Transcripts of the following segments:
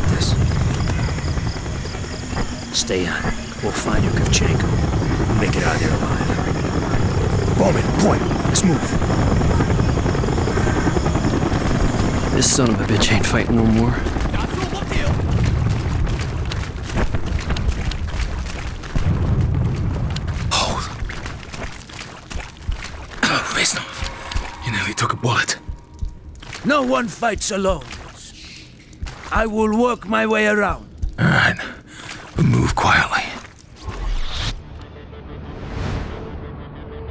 take this. Stay on. We'll find you, Kovchenko. We'll make it out of there alive. Bowman, point! Let's move! This son of a bitch ain't fighting no more. Oh, Reznov. You nearly took a bullet. No one fights alone. I will work my way around. All right, but move quietly.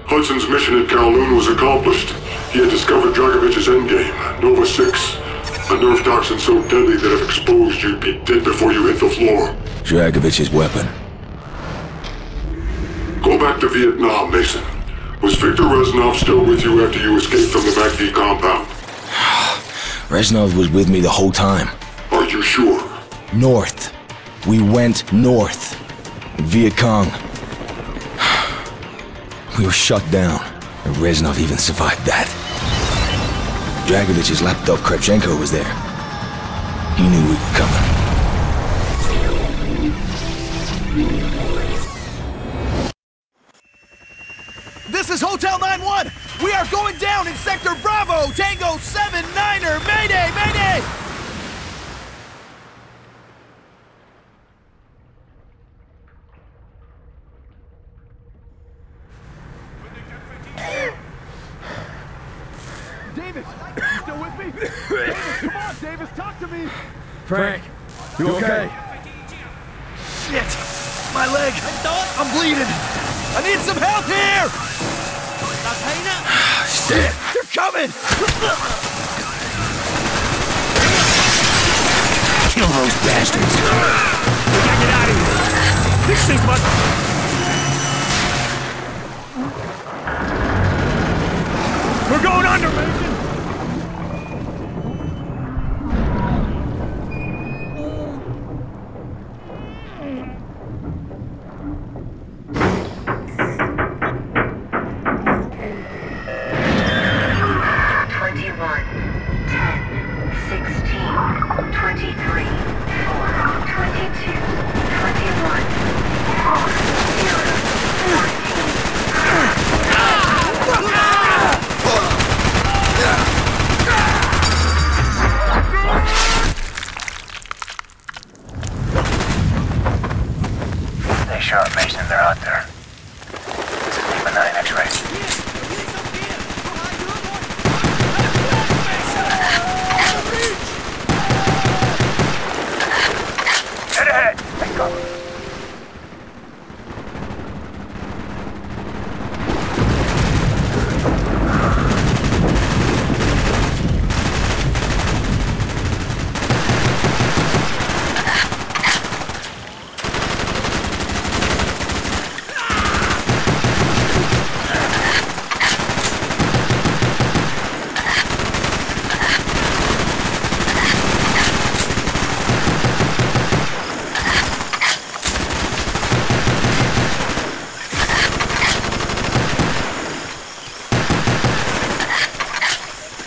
Hudson's mission at Kowloon was accomplished. He had discovered Dragovich's endgame, Nova 6. A nerve toxin so deadly that if exposed, you'd be dead before you hit the floor. Dragovich's weapon. Go back to Vietnam, Mason. Was Victor Reznov still with you after you escaped from the Mackey compound? Reznov was with me the whole time. Are you sure? North. We went north. Viet Cong. We were shut down, and Reznov even survived that. Dragovich's lapdog Kravchenko was there. He knew we were coming. This is Hotel 9-1! We are going down in Sector Bravo, Tango 7-Niner! Mayday! Mayday! Davis, you still with me? Davis, come on, Davis, talk to me! Frank, you okay? Shit! My leg! I'm bleeding! I need some help here! Shit! They're coming! Kill those bastards! We gotta get out of here! This is my... We're going under, Mason!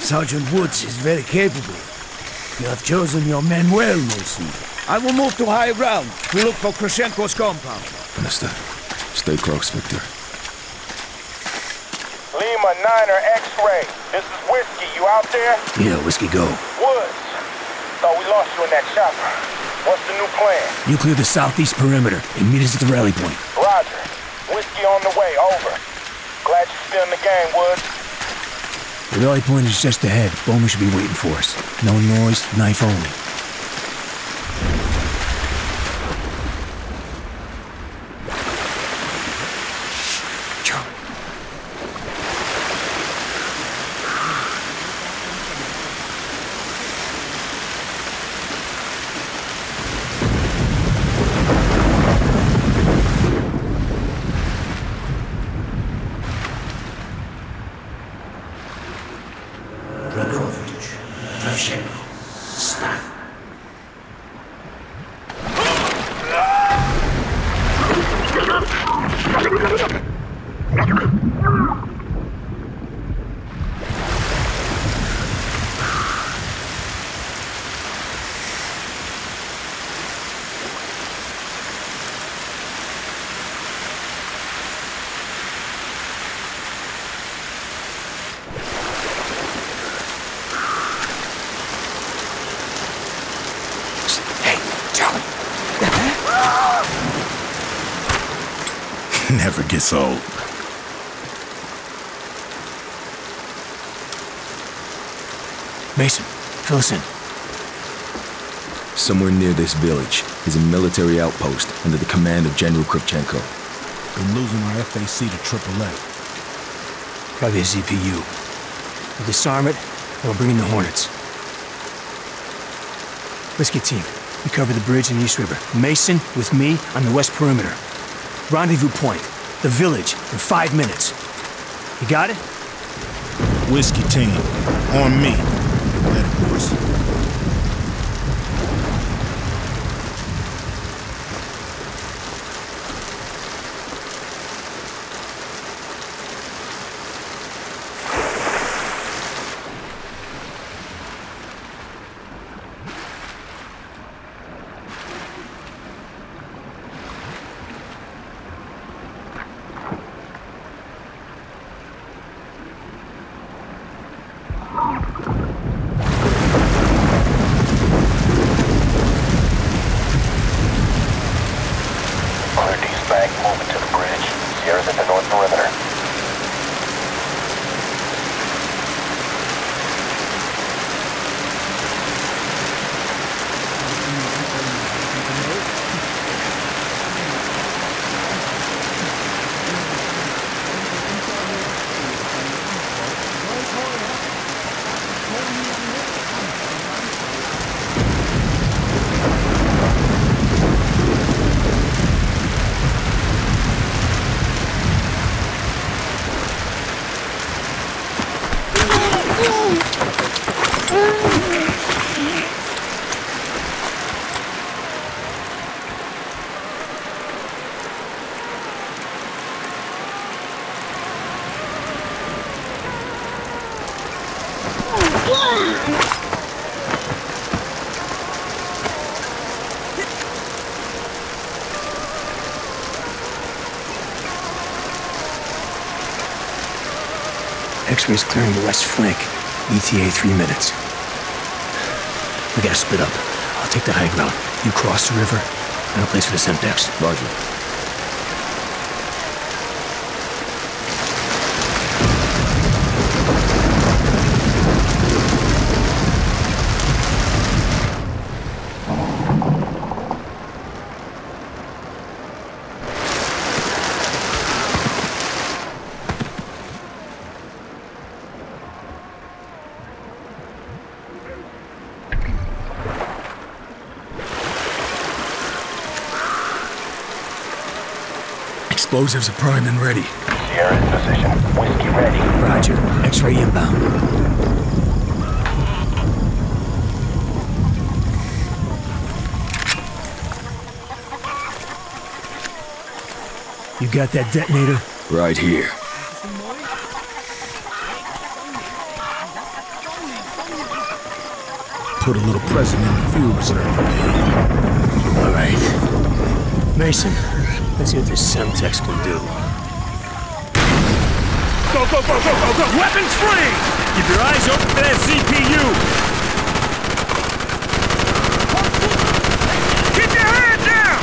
Sergeant Woods is very capable. You have chosen your men well, Mason. I will move to high ground. We look for Kravchenko's compound. Understood. Stay close, Victor. Lima Niner X-ray. This is Whiskey. You out there? Yeah, Whiskey, go. Woods. Thought we lost you in that chopper. What's the new plan? You clear the southeast perimeter and meet us at the rally point. Roger. Whiskey on the way. Over. Glad you're still in the game, Woods. The rally point is just ahead. Bowman should be waiting for us. No noise, knife only. Mace. Hey, Charlie. Never gets old. Mason, fill us in. Somewhere near this village is a military outpost under the command of General Kravchenko. Been losing our FAC to AAA. Probably a ZPU. We'll disarm it, and we'll bring in the Hornets. Risky team, we cover the bridge in the East River. Mason with me on the west perimeter. Rendezvous point, the village, in 5 minutes. You got it? Whiskey team, on me. Let it loose. X-rays clearing the west flank. ETA 3 minutes. We gotta split up. I'll take the high ground. You cross the river, and I'll place for the SEMTEX. Roger. Explosives are primed and ready. Sierra's position. Whiskey ready. Roger. X-ray inbound. You got that detonator? Right here. Put a little present in the fuel reserve. All right. Mason. Let's see what this SEMTEX can do. Go, go, go, go, go, go! Weapons free! Keep your eyes open for that CPU! Keep your head down!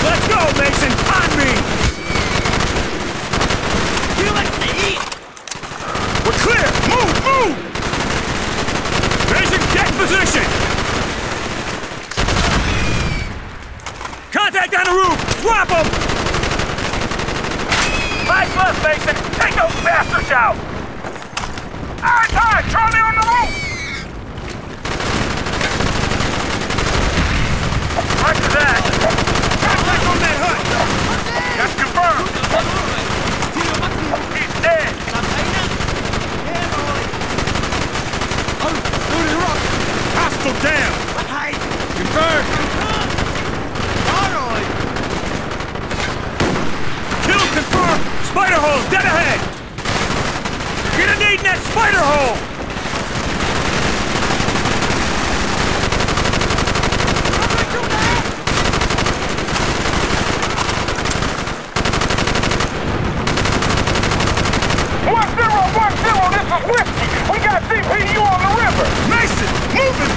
Let's go, Mason! On me! You like to eat? We're clear! Move, move! Mason, get position! Contact on the roof! Drop him! Nice left, Mason! Take those bastards out! High time! Charlie on the roof! Roger that! Contact on that hut! That's confirmed! He's dead! Hostile down! Confirmed! Spider hole, dead ahead! You're gonna need that spider hole! One zero, 1-0, this is Whiskey! We got CPU on the river! Mason, move it!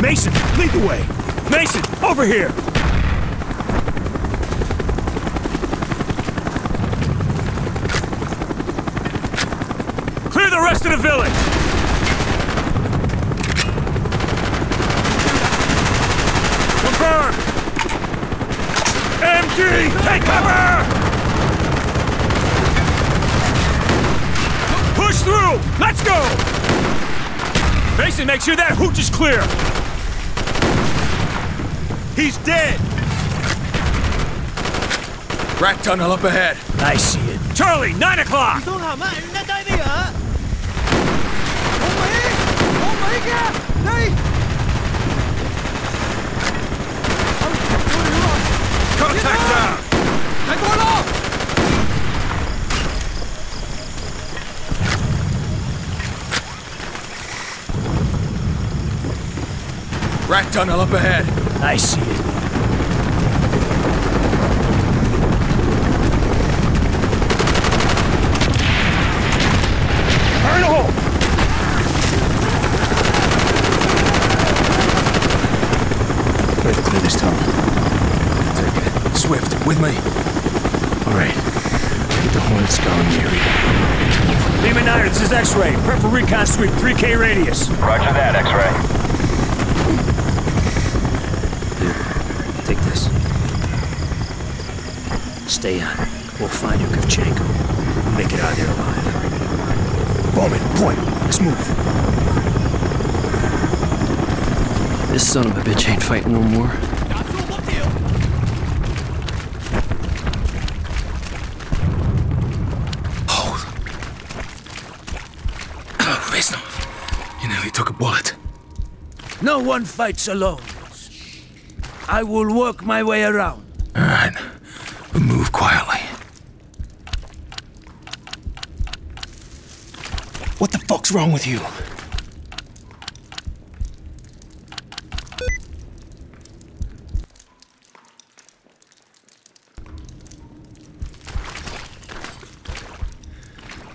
Mason, lead the way. Mason, over here. Clear the rest of the village. Confirm. MG, take cover. Push through. Let's go. Mason, make sure that hooch is clear. He's dead! Rat tunnel up ahead. I see it. Charlie, 9 o'clock! Contact down! Rat tunnel up ahead. I see it. Burn a hole! Try to clear this tunnel. Take it. Swift, with me. Alright. Get the Hornets going here. Lehman Heiner, this is X-ray. Prep for recon sweep, 3K radius. Roger that, X-ray. Stay on. We'll find you, Kovchenko. We'll make it out of there alive. Bowman, point. Let's move. This son of a bitch ain't fighting no more. Hold. Oh, Reznov. You nearly took a bullet. No one fights alone. I will work my way around. All right. Move quietly. What the fuck's wrong with you?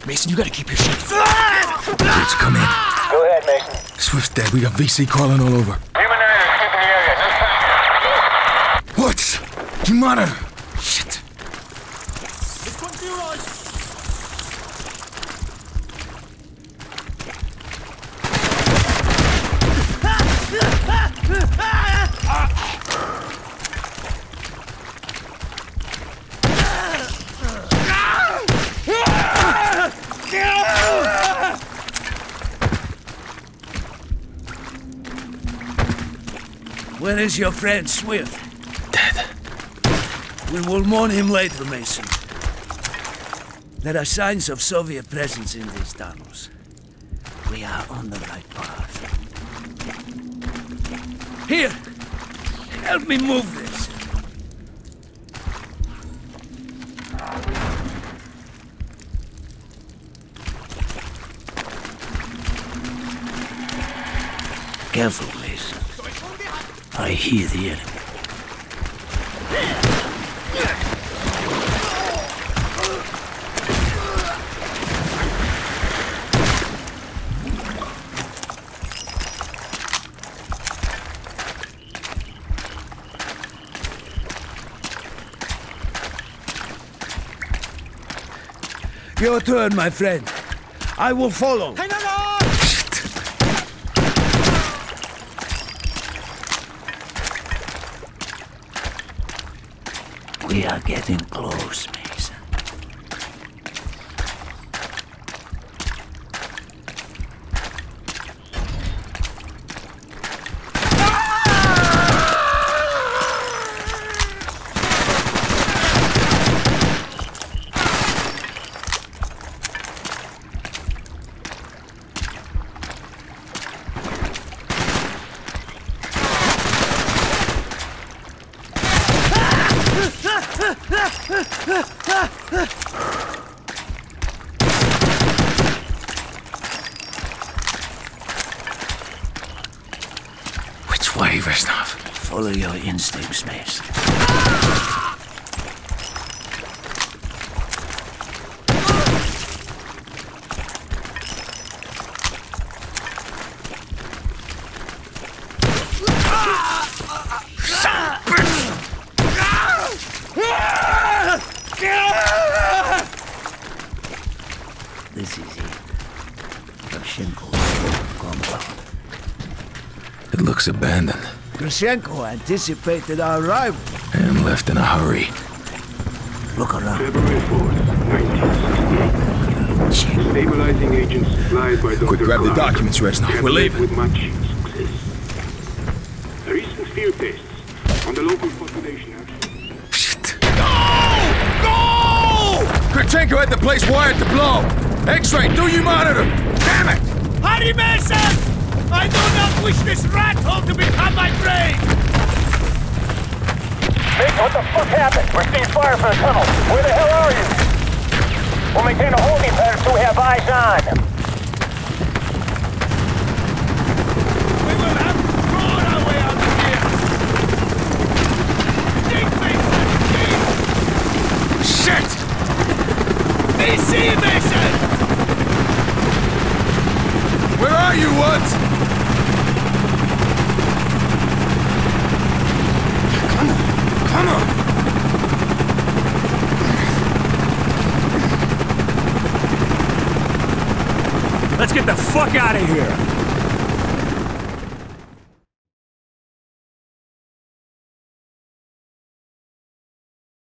Mason, you gotta keep your shit. Let's come in. Go ahead, Mason. Swift's dead. We got VC crawling all over. Human Niners, keep in the area. No sign. Woods, you monitor. Where is your friend Swift? Dead. We will mourn him later, Mason. There are signs of Soviet presence in these tunnels. We are on the right path. Here! Help me move this! Careful, Mason. I hear the enemy. Your turn, my friend. I will follow. Hey, no, no! We are getting close, Mason. Which way, Reznov? Follow your instincts, Mace. This is it. Kravchenko's compound. It looks abandoned. Kravchenko anticipated our arrival. And left in a hurry. Look around. Stabilizing agents supplied by Dr. Quick, grab the documents, Reznov. We're leaving. With much success. Recent field tests on the local population. Shit! Go! Go! Kravchenko had the place wired to blow. X-ray, do you monitor? Damn it! Hurry, Mason! I do not wish this rat hole to become my grave! Vic, what the fuck happened? We're seeing fire from the tunnel. Where the hell are you? We'll maintain a holding pattern so we have eyes on. We will have to crawl our way out of here! Dig, Mason, please! Shit! DC, Mason! Where are you, Woods? Come on, come on! Let's get the fuck out of here!